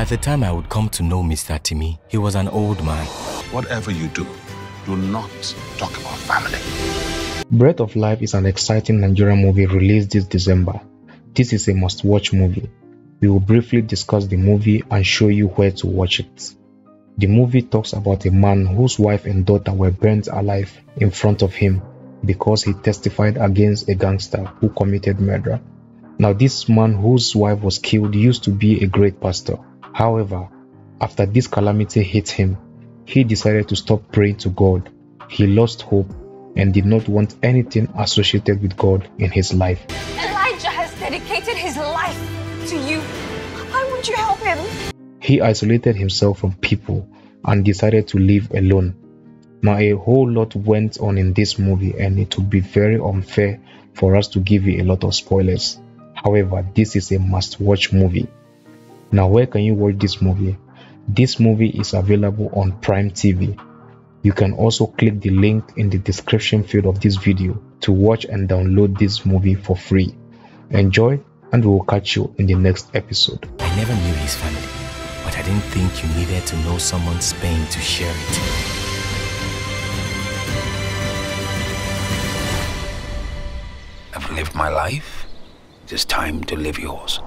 By the time I would come to know Mr. Timmy, he was an old man. Whatever you do, do not talk about family. Breath of Life is an exciting Nigerian movie released this December. This is a must-watch movie. We will briefly discuss the movie and show you where to watch it. The movie talks about a man whose wife and daughter were burnt alive in front of him because he testified against a gangster who committed murder. Now, this man whose wife was killed used to be a great pastor. However, after this calamity hit him, he decided to stop praying to God. He lost hope and did not want anything associated with God in his life. Elijah has dedicated his life to you. Why won't you help him? He isolated himself from people and decided to live alone. Now, a whole lot went on in this movie, and it would be very unfair for us to give you a lot of spoilers. However, this is a must-watch movie. Now, where can you watch this movie? This movie is available on Prime TV. You can also click the link in the description field of this video to watch and download this movie for free. Enjoy, and we will catch you in the next episode. I never knew his family, but I didn't think you needed to know someone's pain to share it. I've lived my life. It is time to live yours.